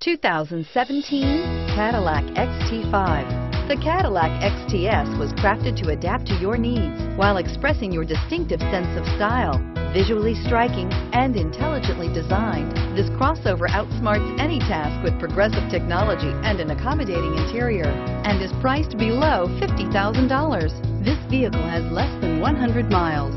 2017 Cadillac XT5. The Cadillac XTS was crafted to adapt to your needs while expressing your distinctive sense of style. Visually striking and intelligently designed, this crossover outsmarts any task with progressive technology and an accommodating interior, and is priced below $50,000. This vehicle has less than 100 miles.